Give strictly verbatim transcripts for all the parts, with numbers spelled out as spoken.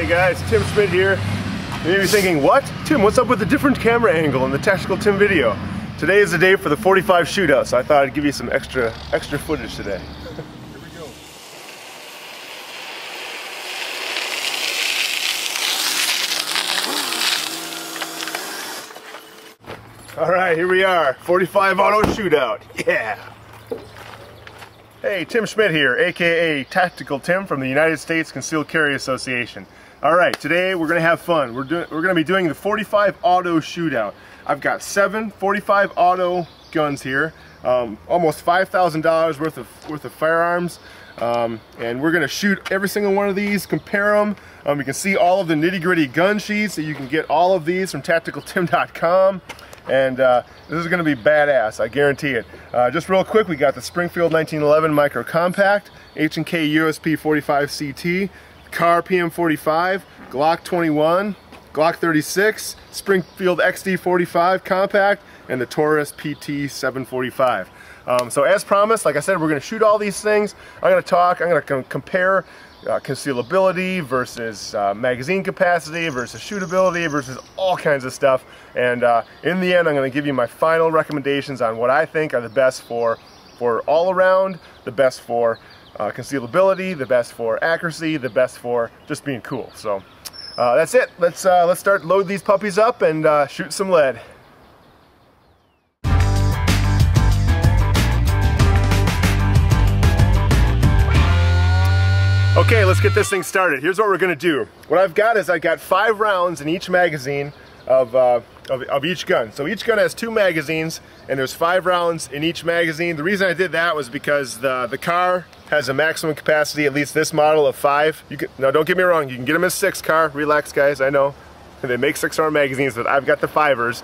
Hey guys, Tim Schmidt here. You may be thinking, what? Tim, what's up with the different camera angle in the Tactical Tim video? Today is the day for the forty-five shootout, so I thought I'd give you some extra, extra footage today. Here we go. Alright, here we are. forty-five Auto Shootout. Yeah! Hey, Tim Schmidt here, aka Tactical Tim from the United States Concealed Carry Association. Alright, today we're going to have fun. We're, we're going to be doing the forty-five Auto Shootout. I've got seven forty-five Auto guns here, um, almost five thousand dollars worth of, worth of firearms, um, and we're going to shoot every single one of these, compare them. Um, you can see all of the nitty-gritty gun sheets, so you can get all of these from tactical tim dot com. And uh, this is going to be badass, I guarantee it. Uh, just real quick, we got the Springfield nineteen eleven Micro Compact, H and K U S P forty-five C T, Kahr P M forty-five, Glock twenty-one, Glock thirty-six, Springfield X D forty-five Compact, and the Taurus P T seven forty-five. Um, so as promised, like I said, we're going to shoot all these things. I'm going to talk, I'm going to compare Uh, concealability versus uh, magazine capacity versus shootability versus all kinds of stuff, and uh, in the end I'm going to give you my final recommendations on what I think are the best for for all around, the best for uh, concealability, the best for accuracy, the best for just being cool. So uh, that's it. Let's uh, let's start load these puppies up and uh, shoot some lead. Okay, let's get this thing started. Here's what we're gonna do. What I've got is I've got five rounds in each magazine of, uh, of, of each gun. So each gun has two magazines and there's five rounds in each magazine. The reason I did that was because the, the Kahr has a maximum capacity, at least this model, of five. You can, now don't get me wrong, you can get them as six, Kahr. Relax guys, I know. They make six round magazines, but I've got the fivers.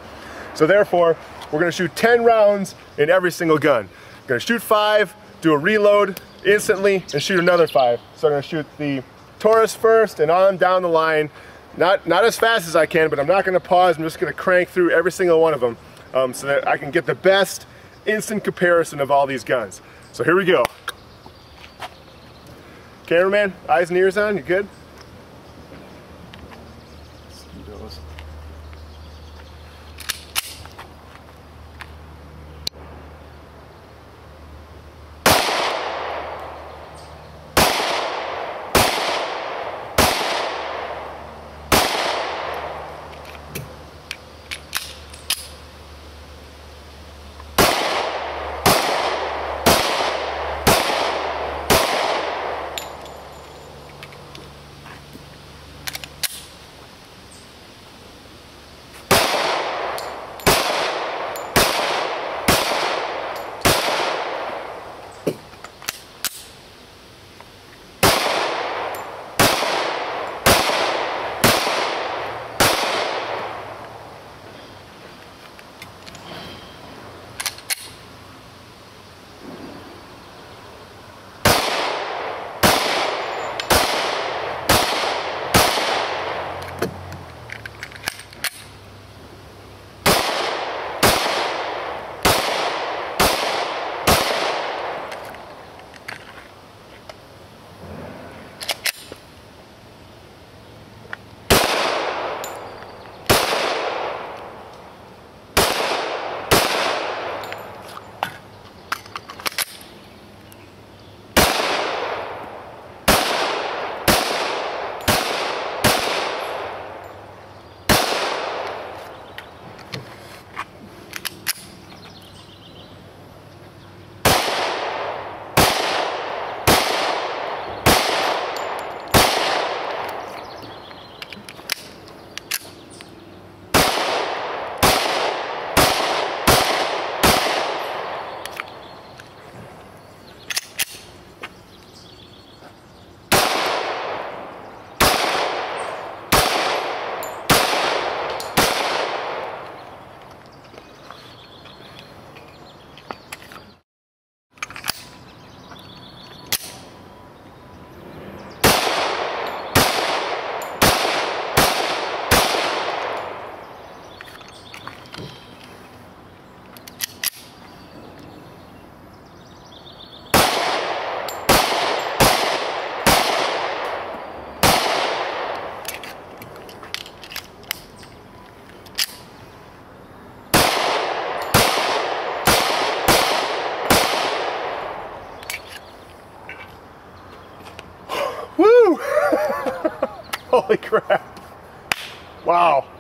So therefore, we're gonna shoot ten rounds in every single gun. I'm gonna shoot five, do a reload instantly, and shoot another five. So I'm gonna shoot the Taurus first and on down the line. Not, not as fast as I can, but I'm not gonna pause. I'm just gonna crank through every single one of them um, so that I can get the best instant comparison of all these guns. So here we go. Cameraman, eyes and ears on, you good? Holy crap. Wow.